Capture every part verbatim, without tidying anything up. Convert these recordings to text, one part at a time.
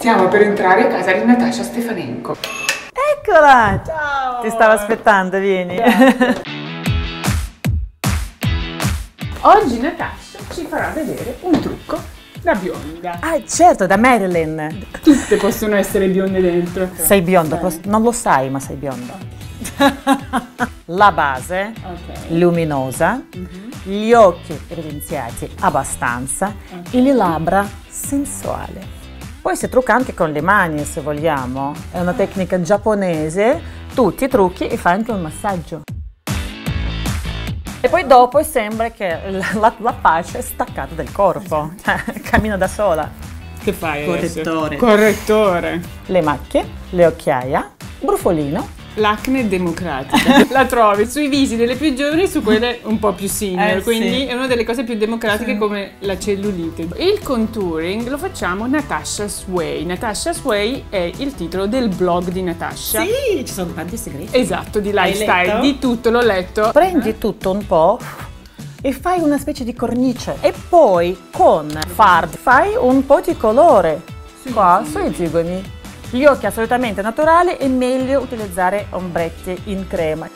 Stiamo per entrare a casa di Natasha Stefanenko. Eccola! Ciao! Ti stavo aspettando, vieni. Grazie. Oggi Natasha ci farà vedere un trucco da bionda. Ah, certo, da Marilyn. Tutte possono essere bionde dentro. Sei bionda, okay. Non lo sai, ma sei bionda. La base, okay, luminosa, mm-hmm, gli occhi evidenziati abbastanza, okay, e le labbra sensuali. Poi si trucca anche con le mani, se vogliamo. È una tecnica giapponese. Tu ti trucchi e fai anche un massaggio. E poi dopo sembra che la, la pace è staccata dal corpo. Cammina da sola. Che fai? Correttore. Correttore. Le macchie, le occhiaie, brufolino. L'acne democratica. La trovi sui visi delle più giovani, su quelle un po' più senior, eh, quindi sì, è una delle cose più democratiche, sì, come la cellulite. Il contouring lo facciamo Natasha's Way. Natasha's Way è il titolo del blog di Natasha. Sì, ci sono tanti segreti. Esatto, di lifestyle, di tutto, l'ho letto. Prendi tutto un po' e fai una specie di cornice e poi con fard fai un po' di colore, sì, qua, sì, sui zigoni. Gli occhi assolutamente naturali, è meglio utilizzare ombretti in crema.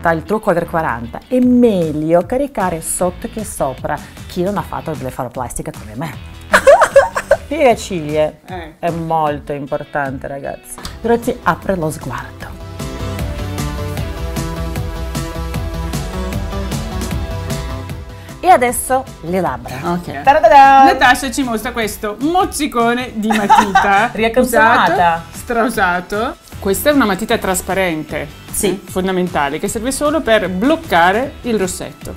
Dal trucco over quaranta è meglio caricare sotto che sopra chi non ha fatto il blefaroplastica come me. Piega ciglie eh. è molto importante, ragazzi, però ti apre lo sguardo. E adesso le labbra. Okay. Natasha ci mostra questo mozzicone di matita riacconsumata, strausato. Questa è una matita trasparente, sì, fondamentale, che serve solo per bloccare il rossetto.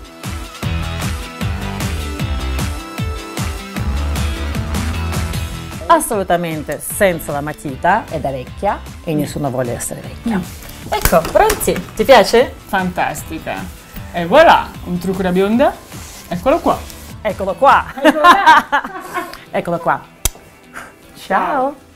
Assolutamente senza la matita, è da vecchia e nessuno vuole essere vecchia. No. Ecco, pronti? Ti piace? Fantastica. E voilà, un trucco da bionda. Eccolo qua. Eccolo qua. Eccolo qua. Eccolo qua. Ciao.